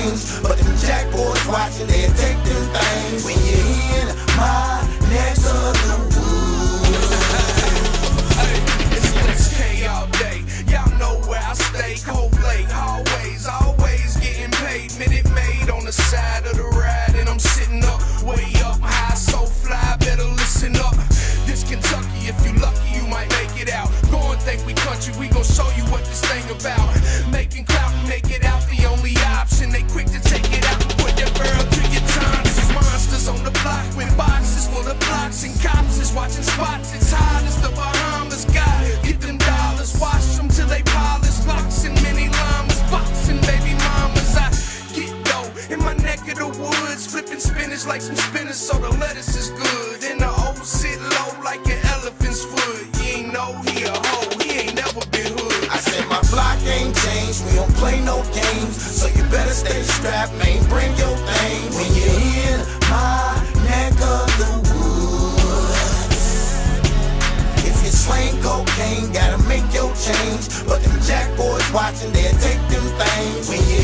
games, but them jack boys watching, they'll take them things. When you're in my next of the woods. Hey, it's SK all day. Y'all know where I stay. Cold Lake hallways, always getting paid. Minute made on the side of the ride, and I'm sitting up, way up high, so fly. Better listen up. This Kentucky, if you lucky, you might make it out. Go and think we country, we gon' show you what this thing about. Making clout and make it out the only option. They quick to take it out and put their barrel to your times. There's monsters on the block with boxes full of blocks, and cops is watching spots. It's hot as the Bahamas. God, get them dollars, wash them till they polish. Locks and mini llamas, boxing baby mamas. I get dough in my neck of the woods, flipping spinach like some spinach, so the lettuce is good. And the old sit low like an elephant's foot. You ain't know he a hoe, he ain't never been hood. I said my block ain't changed, we don't play no games, so you better stay strapped, man, bring your thing. When you're in my neck of the woods, if you slang cocaine, gotta make your change, but them jack boys watching, they'll take them things. When you